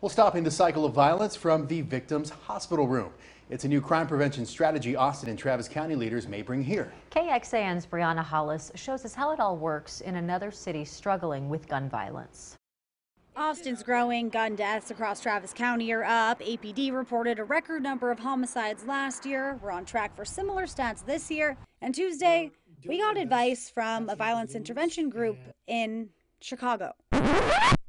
Well, stopping the cycle of violence from the victim's hospital room. It's a new crime prevention strategy Austin and Travis County leaders may bring here. KXAN's Brianna Hollis shows us how it all works in another city struggling with gun violence. Austin's growing. Gun deaths across Travis County are up. APD reported a record number of homicides last year. We're on track for similar stats this year. And Tuesday, we got advice from a violence intervention group in Chicago.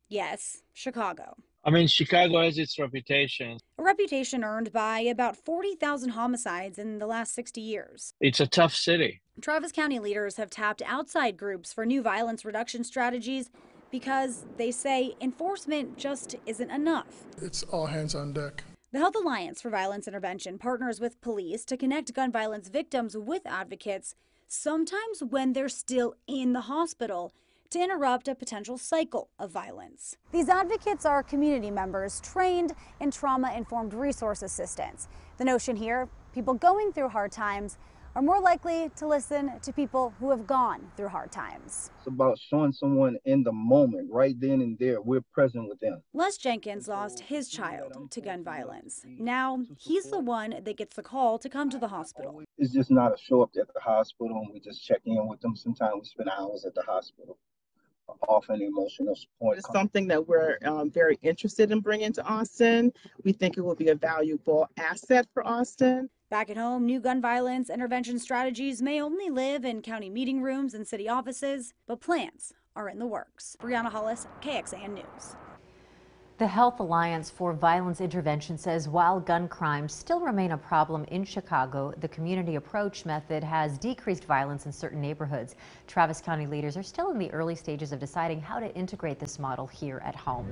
Yes, Chicago. I mean, Chicago has its reputation. A reputation earned by about 40,000 homicides in the last 60 years. It's a tough city. Travis County leaders have tapped outside groups for new violence reduction strategies because they say enforcement just isn't enough. It's all hands on deck. The Health Alliance for Violence Intervention partners with police to connect gun violence victims with advocates, sometimes when they're still in the hospital, to interrupt a potential cycle of violence. These advocates are community members trained in trauma-informed resource assistance. The notion here, people going through hard times are more likely to listen to people who have gone through hard times. It's about showing someone in the moment, right then and there, we're present with them. Les Jenkins lost his child to gun violence. Now he's the one that gets the call to come to the hospital. It's just not a show up at the hospital and we just check in with them. Sometimes we spend hours at the hospital. Often emotional support. It's something that we're very interested in bringing to Austin. We think it will be a valuable asset for Austin. Back at home, new gun violence intervention strategies may only live in county meeting rooms and city offices, but plans are in the works. Brianna Hollis, KXAN News. The Health Alliance for Violence Intervention says while gun crimes still remain a problem in Chicago, the community approach method has decreased violence in certain neighborhoods. Travis County leaders are still in the early stages of deciding how to integrate this model here at home.